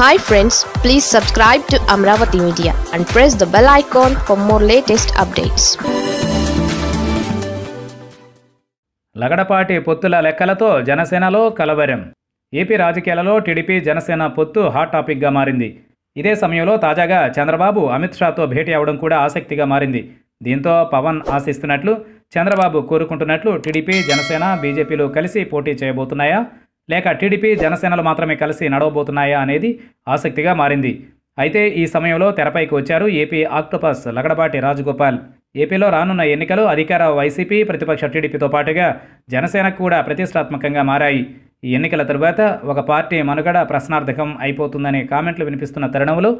Hi friends, please subscribe to Amravati Media and press the bell icon for more latest updates. Lagadapati Putula Lekalato, Janasena lo Kalabaram. AP Rajakeelalo TDP Janasena Puttu hot topic ga marindi. Ide samayamlo tajaga Chandrababu Amit Shah tho bheti avadam kuda asaktiga marindi. Dinto Pawan asistunatlu Chandrababu korukuntunnatlu TDP Janasena BJP lo kalisi poti cheyabothunaya. లేక TDP జనసేనలు మాత్రమే కలిసి నడవబోతున్నాయా అనేది ఆసక్తిగా మారింది. అయితే ఈ సమయంలో తెరపైకి వచ్చారు ఏపీ ఆక్టోపస్ లగడపాటి రాజగోపాల్. ఏపీలో రానున్న ఎన్నికలు అధికార వైసీపీ ప్రతిపక్ష టీడీపీతో పాటుగా జనసేన కూడా ప్రతిష్టాత్మకంగా మారాయి. ఈ ఎన్నికల తరువాత ఒక పార్టీ మనుగడ ప్రశ్నార్థకం అయిపోతుందనే కామెంట్లు వినిపిస్తున్న తరుణంలో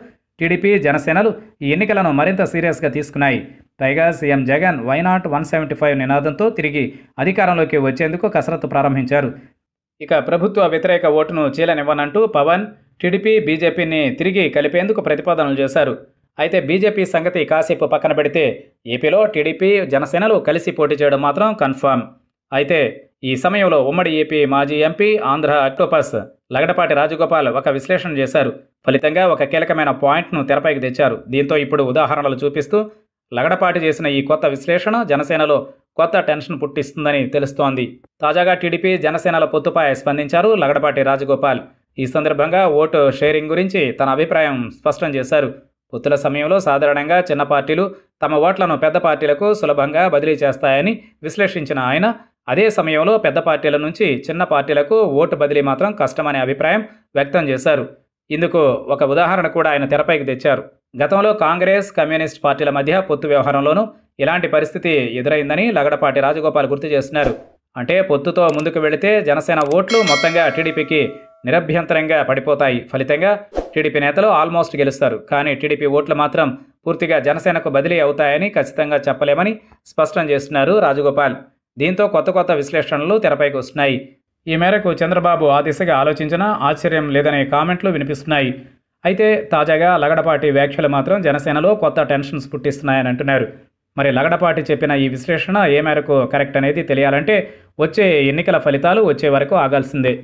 టీడీపీ జనసేనలు ఈ ఎన్నికలను మరింత సీరియస్గా తీసుకున్నాయి. పైగా సీఎం జగన్ వై నాట్ 175 నినాదంతో తిరిగి అధికారంలోకి వచ్చేందుకు కసరత్తు ప్రారంభించారు. ఇక ప్రభుత్వ వ్యతిరేక ఓటును చీలనివ్వనంటూ పవన్ టీడీపీ బీజేపీని తిరిగి కలిపేందుకు ప్రతిపాదనలు చేశారు. అయితే బీజేపీ సంగతి కాసేపు పక్కన పెడితే ఏపీలో టీడీపీ జనసేనలు కలిసి పోటీ చేయడం మాత్రం కన్ఫర్మ్. అయితే ఈ సమయంలో ఉమ్మడి ఏపీ మాజీ ఎంపీ ఆంధ్ర ఆక్టోపస్ లగడపాటి రాజగోపాల్ ఒక విశ్లేషణ చేశారు. ఫలితంగా ఒక కీలకమైన పాయింట్ను తెరపైకి తెచ్చారు. దీంతో ఇప్పుడు ఉదాహరణలు చూపిస్తూ లగడపాటి చేసిన ఈ కొత్త విశ్లేషణ జనసేనలో కొత్త టెన్షన్ పుట్టిస్తుందని తెలుస్తోంది. తాజాగా టీడీపీ జనసేనల పొత్తుపై స్పందించారు లగడపాటి రాజగోపాల్. ఈ సందర్భంగా ఓటు షేరింగ్ గురించి తన అభిప్రాయం స్పష్టం చేశారు. పొత్తుల సమయంలో సాధారణంగా చిన్న పార్టీలు తమ ఓట్లను పెద్ద పార్టీలకు సులభంగా బదిలీ చేస్తాయని విశ్లేషించిన ఆయన, అదే సమయంలో పెద్ద పార్టీల నుంచి చిన్న పార్టీలకు ఓటు బదిలీ మాత్రం కష్టమనే అభిప్రాయం వ్యక్తం చేశారు. ఇందుకు ఒక ఉదాహరణ కూడా ఆయన తెరపైకి తెచ్చారు. గతంలో కాంగ్రెస్, కమ్యూనిస్ట్ పార్టీల మధ్య పొత్తు వ్యవహారంలోనూ ఇలాంటి పరిస్థితి ఎదురైందని లగడపాటి రాజగోపాల్ గుర్తు చేస్తున్నారు. అంటే పొత్తుతో ముందుకు వెళితే జనసేన ఓట్లు మొత్తంగా టీడీపీకి నిరభ్యంతరంగా పడిపోతాయి. ఫలితంగా టీడీపీ నేతలు ఆల్మోస్ట్ గెలుస్తారు. కానీ టీడీపీ ఓట్లు మాత్రం పూర్తిగా జనసేనకు బదిలీ అవుతాయని ఖచ్చితంగా చెప్పలేమని స్పష్టం చేస్తున్నారు రాజగోపాల్. దీంతో కొత్త కొత్త విశ్లేషణలు తెరపైకి వస్తున్నాయి. ఈ మేరకు చంద్రబాబు ఆ దిశగా ఆలోచించినా ఆశ్చర్యం లేదనే కామెంట్లు వినిపిస్తున్నాయి. అయితే తాజాగా లగడపాటి వ్యాఖ్యలు మాత్రం జనసేనలో కొత్త టెన్షన్స్ పుట్టిస్తున్నాయని అంటున్నారు. మరి లగడపాటి చెప్పిన ఈ విశ్లేషణ ఏ మేరకు కరెక్ట్ అనేది తెలియాలంటే వచ్చే ఎన్నికల ఫలితాలు వచ్చే వరకు ఆగాల్సిందే.